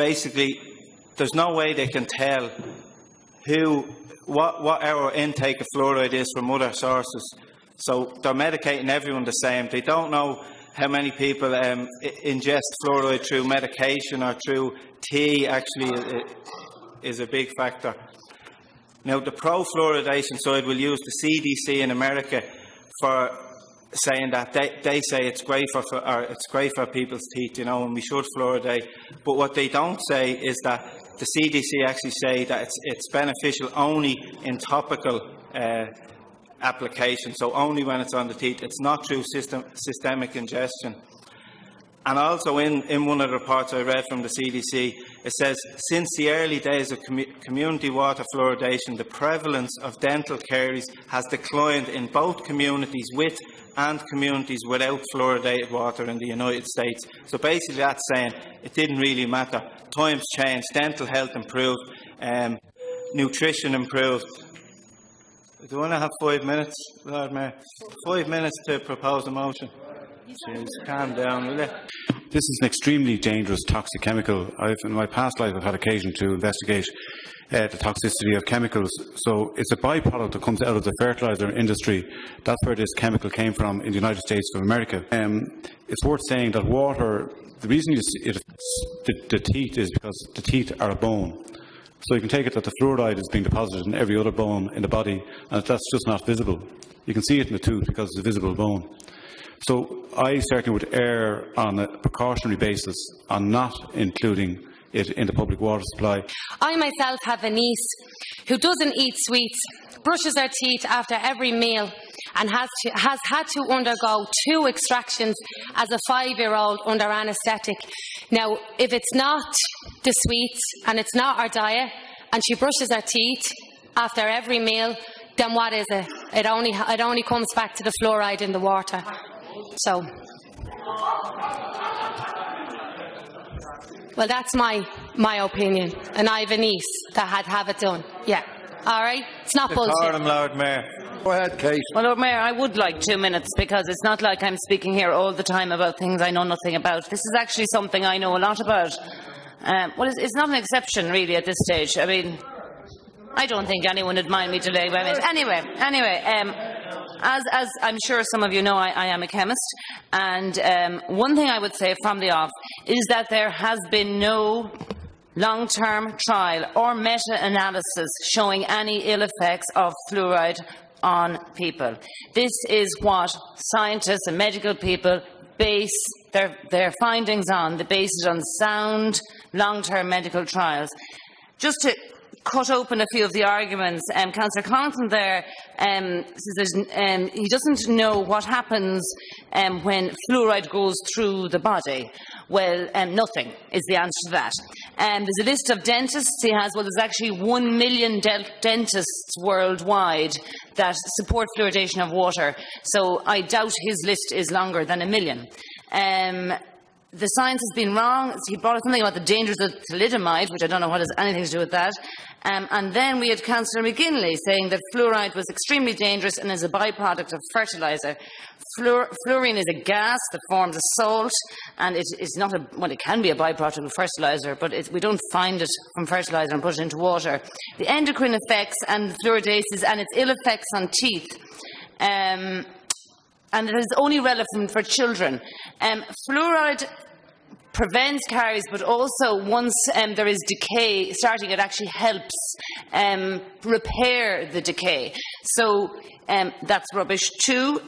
basically there's no way they can tell what our intake of fluoride is from other sources. So they're medicating everyone the same. They don't know how many people ingest fluoride through medication or through tea. Actually, is a big factor. Now, the pro-fluoridation side will use the CDC in America for saying that they say it's great for people's teeth, you know, and we should fluoridate. But what they don't say is that the CDC actually say that it's beneficial only in topical application, so only when it's on the teeth. It's not through systemic ingestion. And also in one of the reports I read from the CDC, it says, since the early days of community water fluoridation, the prevalence of dental caries has declined in both communities with and communities without fluoridated water in the United States. So basically that's saying it didn't really matter. Times changed, dental health improved, nutrition improved. Do you want to have 5 minutes, Lord Mayor? 5 minutes to propose a motion. Jeez, calm down, will you? This is an extremely dangerous toxic chemical. In my past life I've had occasion to investigate the toxicity of chemicals. So it's a byproduct that comes out of the fertiliser industry. That's where this chemical came from in the United States of America. It's worth saying that water, the reason it affects the teeth is because the teeth are a bone. So you can take it that the fluoride is being deposited in every other bone in the body, and that's just not visible. You can see it in the tooth because it's a visible bone. So I certainly would err on a precautionary basis on not including it in the public water supply. I myself have a niece who doesn't eat sweets, brushes her teeth after every meal and has had to undergo 2 extractions as a 5-year-old under anaesthetic. Now, if it's not the sweets and it's not our diet and she brushes her teeth after every meal, then what is it? It only comes back to the fluoride in the water. So, well, that's my opinion, and I have a niece that had have it done. Yeah, all right, it's not bullshit. Lord Mayor. Go ahead, Kate. Well, Lord Mayor, I would like 2 minutes because it's not like I'm speaking here all the time about things I know nothing about. This is actually something I know a lot about. Well, it's not an exception really at this stage. I mean, I don't think anyone would mind me delaying. I mean, anyway. As I'm sure some of you know, I am a chemist, and one thing I would say from the off is that there has been no long-term trial or meta-analysis showing any ill effects of fluoride on people. This is what scientists and medical people base their findings on. They base it on sound long-term medical trials. Just to cut open a few of the arguments. Councillor Connaghan there says he doesn't know what happens when fluoride goes through the body. Well, nothing is the answer to that. There's a list of dentists he has. Well, there's actually 1 million dentists worldwide that support fluoridation of water. So I doubt his list is longer than 1 million. The science has been wrong. He brought up something about the dangers of thalidomide, which I don't know what has anything to do with that. And then we had Councillor McGinley saying that fluoride was extremely dangerous and is a byproduct of fertiliser. Fluorine is a gas that forms a salt, and it's not a, well, it can be a byproduct of fertiliser, but we don't find it from fertiliser and put it into water. The endocrine effects and fluoridases and its ill effects on teeth. And it is only relevant for children. Fluoride prevents caries, but also once there is decay starting, it actually helps repair the decay. So that's rubbish too.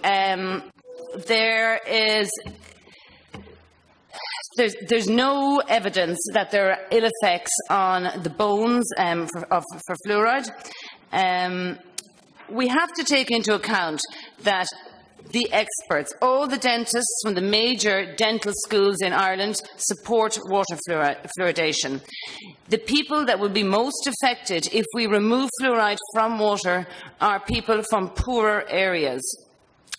There's no evidence that there are ill effects on the bones for fluoride. We have to take into account that the experts, all the dentists from the major dental schools in Ireland, support water fluoridation. The people that will be most affected if we remove fluoride from water are people from poorer areas.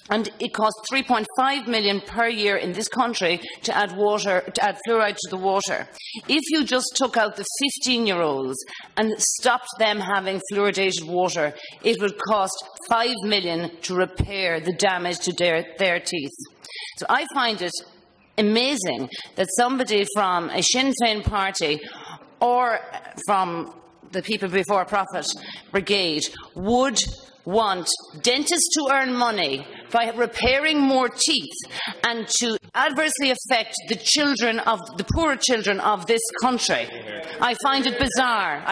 And it costs $3.5 million per year in this country to add fluoride to the water. If you just took out the 15-year-olds and stopped them having fluoridated water, it would cost $5 million to repair the damage to their teeth. So I find it amazing that somebody from a Sinn Féin party or from the People Before Profit brigade would want dentists to earn money by repairing more teeth and to adversely affect the children of the poorer children of this country. I find it bizarre.